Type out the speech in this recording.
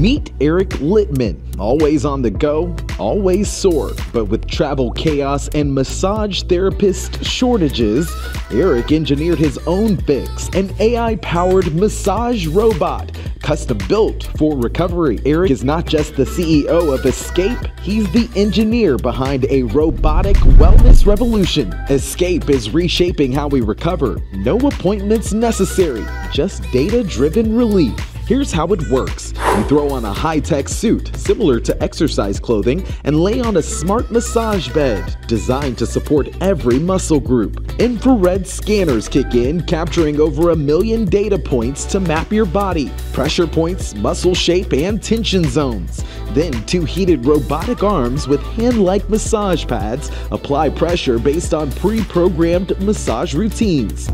Meet Eric Littman, always on the go, always sore, but with travel chaos and massage therapist shortages, Eric engineered his own fix, an AI-powered massage robot, custom built for recovery. Eric is not just the CEO of Aescape, he's the engineer behind a robotic wellness revolution. Aescape is reshaping how we recover. No appointments necessary, just data-driven relief. Here's how it works. You throw on a high-tech suit, similar to exercise clothing, and lay on a smart massage bed designed to support every muscle group. Infrared scanners kick in, capturing over 1 million data points to map your body, pressure points, muscle shape, and tension zones. Then two heated robotic arms with hand-like massage pads apply pressure based on pre-programmed massage routines.